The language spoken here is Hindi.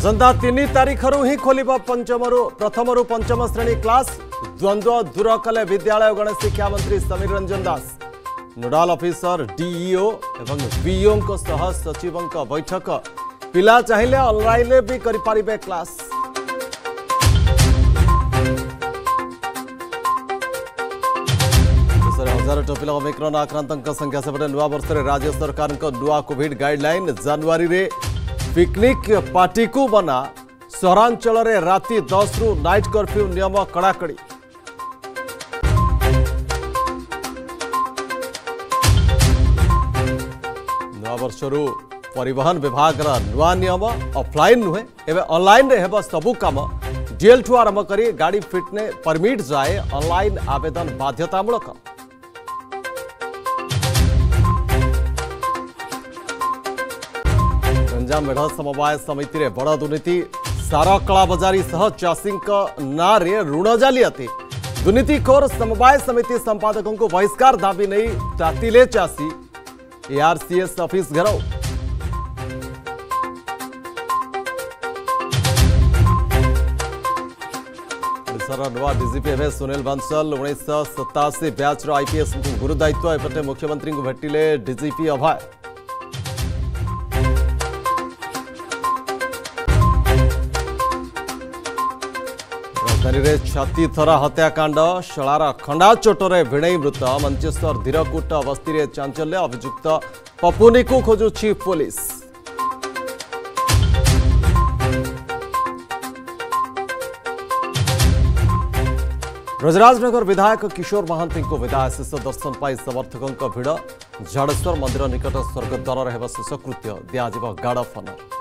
आसंता 3 तारिखर हिं खोल प्रथमरु पंचम श्रेणी क्लास द्वंद्व दूर कले विद्यालय गणेश शिक्षा मंत्री Samir Ranjan Das nodal officer DEO एवं बीईओ को सह सचिव बैठक पिला चाहिए ऑनलाइन भी करिपारिबे क्लास। हजार टोपिला ओमिक्रॉन आक्रांत संख्या सेपटे नुआ वर्ष में राज्य सरकार नुआ कोविड गाइडलाइन जनवरी रे पिकनिक पार्टी को बना सहरांचल में राति 10 रु नाइट कर्फ्यू नियम कड़ाकड़ी। नवर्ष परिवहन विभाग नुआ नियम ऑफलाइन नुहे एवं ऑनलाइन हे सबू काम डीएल ठू आरंभ कर गाड़ी फिटने परमिट जाए ऑनलाइन आवेदन बाध्यतामूलक। गंजाम मेढ़ समवाय समिति रे बड़ दुर्नीति सार कलाबजारी सह चाषी ना ऋण जालियाती दुर्नीतिखोर समवाय समिति संपादकों को बहिष्कार दाबी नहीं तातिले चाषी एआरसीएस ऑफिस घेराव। नवा डीजीपी हे सुनील बंसल 1987 बैच आईपीएस को गुरु दायित्व एपटे मुख्यमंत्री को भेटिले डीजीपी अभय। राजधानी छाती थरा हत्याकांड शालार खंडा चोटरे भिड़ई मृत मंचेश्वर धीरकूट बस्ती रे चांचल्य अभियुक्त पपुनी को खोजुछि पुलिस। ब्रजराजनगर विधायक किशोर महांती को विदाय शेष दर्शन पाई समर्थकों भिड़ झाड़ेश्वर मंदिर निकट स्वर्गद्वार हेब शेषकृत्य दिया गार्ड ऑफ ऑनर।